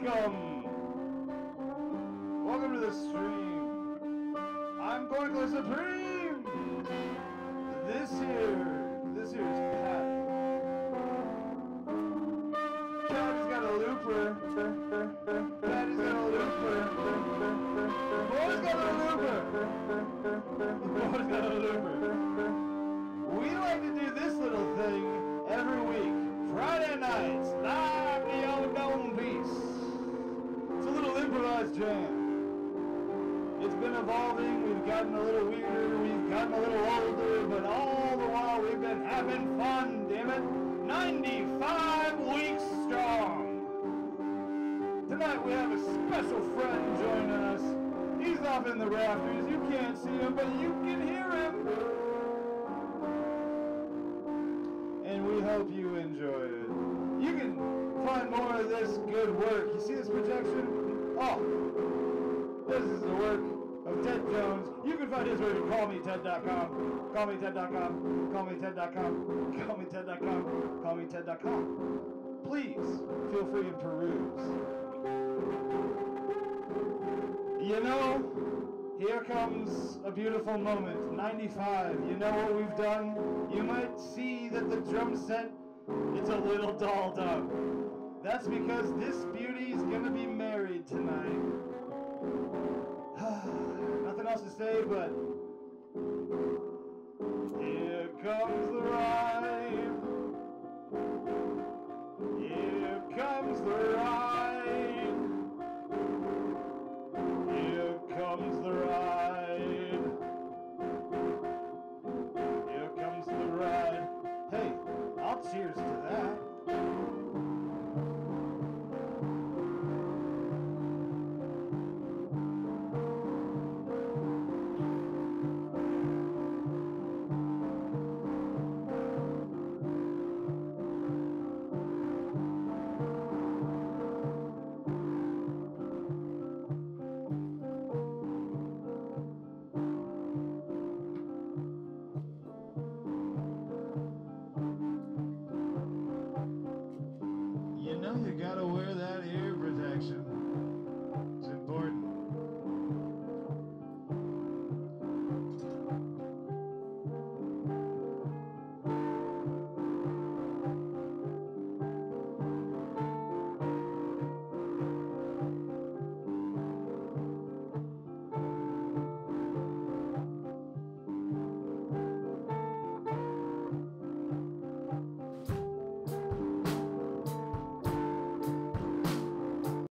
Welcome! Welcome to the stream! I'm Gorkla Supreme! This here's Pat. Pat's got a looper. Patty's got a looper. Boy's got a looper! Boy's got a looper. We like to do this little thing every week. Friday nights, live to y'all golden piece. Improvised jam. It's been evolving, we've gotten a little weirder, we've gotten a little older, but all the while we've been having fun, damn it. 95 weeks strong. Tonight we have a special friend joining us. He's off in the rafters, you can't see him, but you can hear him. And we hope you enjoy it. You can find more of this good work. You see this projection? Oh, this is the work of Ted Jones. You can find his work at callmeted.com. Callmeted.com. Callmeted.com. Callmeted.com. Callmeted.com. Please feel free to peruse. You know, here comes a beautiful moment. 95. You know what we've done? You might see that the drum set, it's a little dolled up. That's because this beauty is going to be married tonight. Nothing else to say, but